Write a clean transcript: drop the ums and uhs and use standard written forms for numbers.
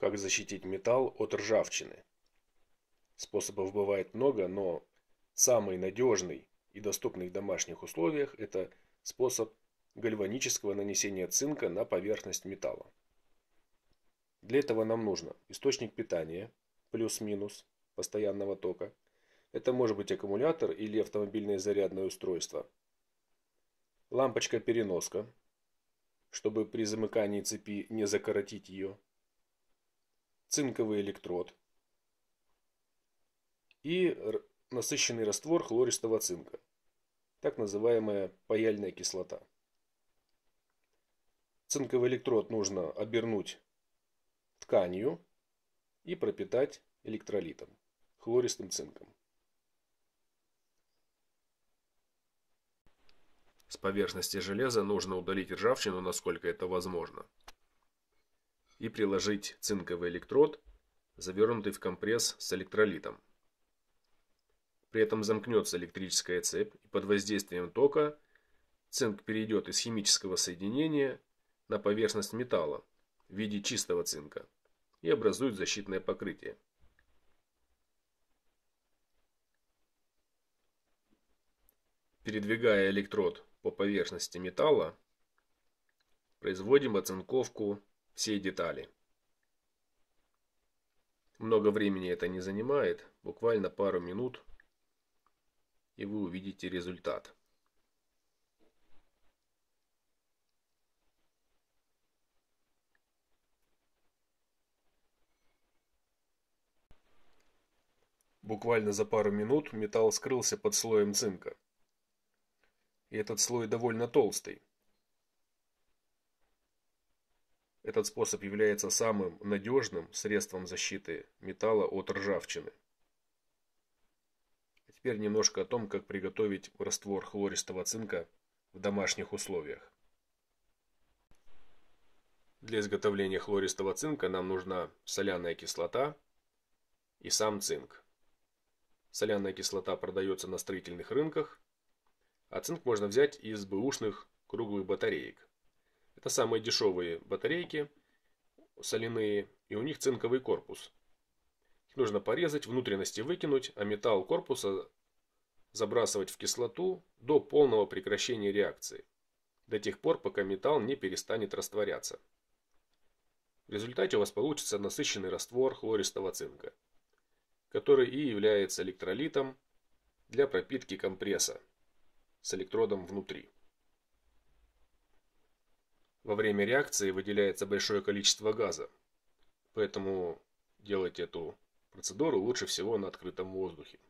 Как защитить металл от ржавчины? Способов бывает много, но самый надежный и доступный в домашних условиях – это способ гальванического нанесения цинка на поверхность металла. Для этого нам нужно источник питания, плюс-минус, постоянного тока. Это может быть аккумулятор или автомобильное зарядное устройство. Лампочка-переноска, чтобы при замыкании цепи не закоротить ее. Цинковый электрод и насыщенный раствор хлористого цинка, так называемая паяльная кислота. Цинковый электрод нужно обернуть тканью и пропитать электролитом, хлористым цинком. С поверхности железа нужно удалить ржавчину, насколько это возможно, и приложить цинковый электрод, завернутый в компресс с электролитом. При этом замкнется электрическая цепь, и под воздействием тока цинк перейдет из химического соединения на поверхность металла в виде чистого цинка и образует защитное покрытие. Передвигая электрод по поверхности металла, производим оцинковку всей детали. Много времени это не занимает, буквально пару минут, и вы увидите результат. Буквально за пару минут металл скрылся под слоем цинка. И этот слой довольно толстый. Этот способ является самым надежным средством защиты металла от ржавчины. А теперь немножко о том, как приготовить раствор хлористого цинка в домашних условиях. Для изготовления хлористого цинка нам нужна соляная кислота и сам цинк. Соляная кислота продается на строительных рынках, а цинк можно взять из бэушных круглых батареек. Это самые дешевые батарейки соляные, и у них цинковый корпус. Их нужно порезать, внутренности выкинуть, а металл корпуса забрасывать в кислоту до полного прекращения реакции, до тех пор, пока металл не перестанет растворяться. В результате у вас получится насыщенный раствор хлористого цинка, который и является электролитом для пропитки компресса с электродом внутри. Во время реакции выделяется большое количество газа, поэтому делать эту процедуру лучше всего на открытом воздухе.